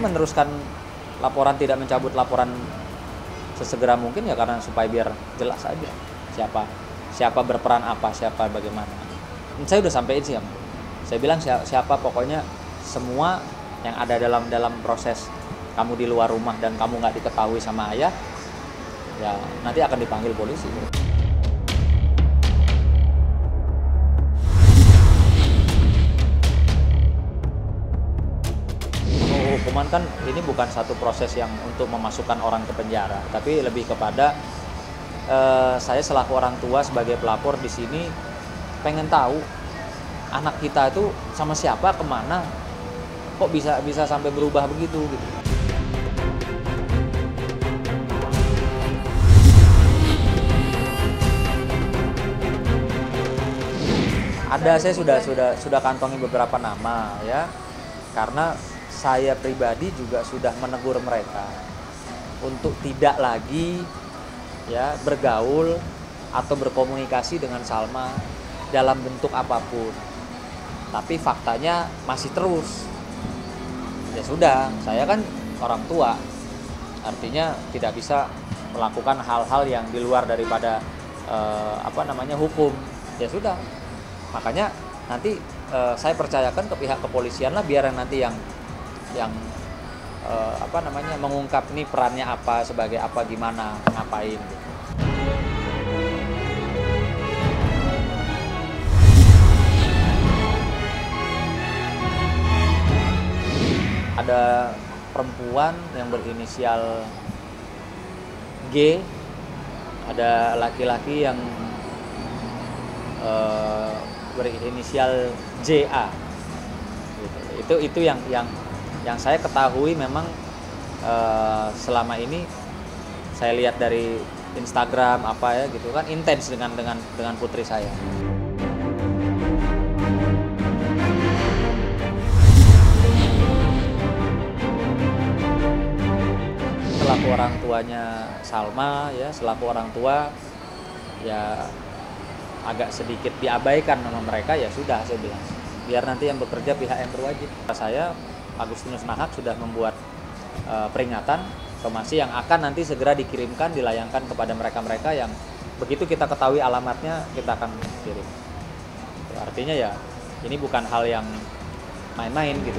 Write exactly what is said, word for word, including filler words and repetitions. meneruskan laporan tidak mencabut laporan sesegera mungkin ya, karena supaya biar jelas aja siapa siapa berperan apa, siapa bagaimana. Saya udah sampein sih, saya bilang siapa, pokoknya semua yang ada dalam dalam proses kamu di luar rumah dan kamu nggak diketahui sama ayah, ya nanti akan dipanggil polisi. Hukuman kan ini bukan satu proses yang untuk memasukkan orang ke penjara, tapi lebih kepada eh, saya selaku orang tua sebagai pelapor di sini pengen tahu anak kita itu sama siapa, kemana, kok bisa bisa sampai berubah begitu gitu. Ada, saya sudah sudah sudah kantongi beberapa nama ya, karena saya pribadi juga sudah menegur mereka untuk tidak lagi ya bergaul atau berkomunikasi dengan Salma dalam bentuk apapun. Tapi faktanya masih terus. Ya sudah, saya kan orang tua. Artinya tidak bisa melakukan hal-hal yang di luar daripada eh, apa namanya hukum. Ya sudah. Makanya nanti eh, saya percayakan ke pihak kepolisian lah, biar yang nanti yang yang eh, apa namanya mengungkap ini perannya apa, sebagai apa, gimana, ngapain gitu. Ada perempuan yang berinisial G, ada laki-laki yang eh, berinisial J A gitu. Itu itu yang yang yang saya ketahui memang eh, selama ini saya lihat dari Instagram apa ya gitu kan, intens dengan dengan dengan putri saya. Selaku orang tuanya Salma ya, selaku orang tua ya agak sedikit diabaikan sama mereka, ya sudah saya bilang biar nanti yang bekerja pihak yang berwajib. Saya Agustinus Mahak sudah membuat uh, peringatan somasi yang akan nanti segera dikirimkan, dilayangkan kepada mereka-mereka yang begitu kita ketahui alamatnya kita akan kirim. Artinya ya ini bukan hal yang main-main gitu.